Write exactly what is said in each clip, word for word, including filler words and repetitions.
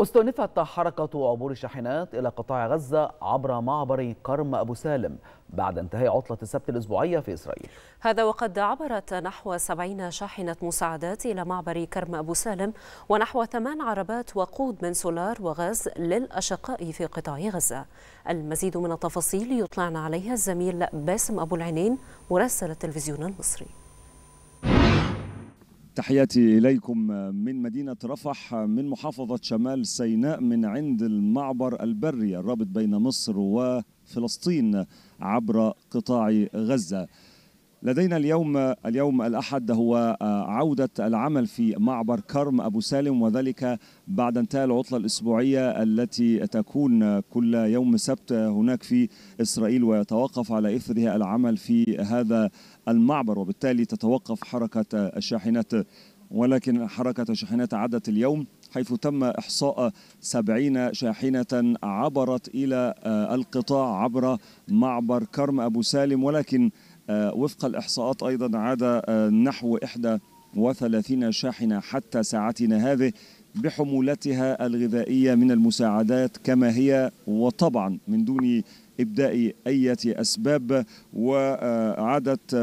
استأنفت حركة عبور الشاحنات إلى قطاع غزة عبر معبر كرم ابو سالم بعد انتهاء عطلة السبت الأسبوعية في إسرائيل. هذا وقد عبرت نحو سبعين شاحنة مساعدات إلى معبر كرم ابو سالم ونحو ثمان عربات وقود من سولار وغاز للأشقاء في قطاع غزة. المزيد من التفاصيل يطلعنا عليها الزميل باسم ابو العنين مراسل التلفزيون المصري. تحياتي إليكم من مدينة رفح من محافظة شمال سيناء من عند المعبر البري الرابط بين مصر وفلسطين عبر قطاع غزة. لدينا اليوم اليوم الأحد هو عودة العمل في معبر كرم أبو سالم، وذلك بعد انتهاء العطلة الأسبوعية التي تكون كل يوم سبت هناك في إسرائيل ويتوقف على إثرها العمل في هذا المعبر، وبالتالي تتوقف حركة الشاحنات. ولكن حركة الشاحنات عادت اليوم حيث تم إحصاء سبعين شاحنة عبرت إلى القطاع عبر معبر كرم أبو سالم، ولكن وفق الإحصاءات أيضا عاد نحو إحدى وثلاثين شاحنة حتى ساعتنا هذه بحمولتها الغذائية من المساعدات كما هي، وطبعا من دون إبداء أي أسباب. وعادت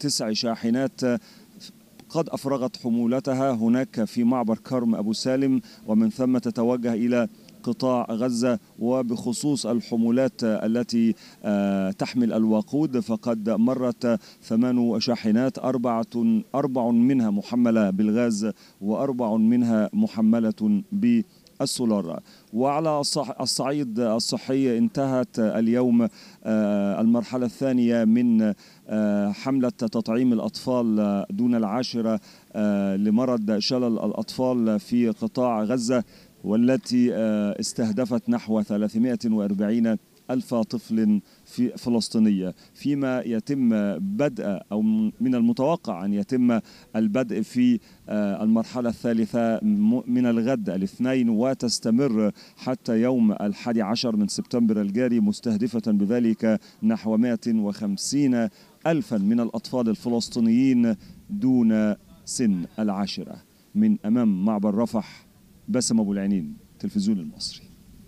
تسع شاحنات قد أفرغت حمولتها هناك في معبر كرم أبو سالم ومن ثم تتوجه إلى قطاع غزة. وبخصوص الحمولات التي تحمل الوقود فقد مرت ثمان شاحنات، أربعة أربع منها محملة بالغاز وأربع منها محملة بالسولار. وعلى الصعيد الصحي انتهت اليوم المرحلة الثانية من حملة تطعيم الأطفال دون العاشرة لمرض شلل الأطفال في قطاع غزة، والتي استهدفت نحو ثلاثمائة وأربعين ألف طفل فلسطينية، فيما يتم بدء أو من المتوقع أن يتم البدء في المرحلة الثالثة من الغد الاثنين وتستمر حتى يوم الحادي عشر من سبتمبر الجاري، مستهدفة بذلك نحو مائة وخمسين ألفا من الأطفال الفلسطينيين دون سن العاشرة. من أمام معبر رفح، باسم ابو العنين، التلفزيون المصري.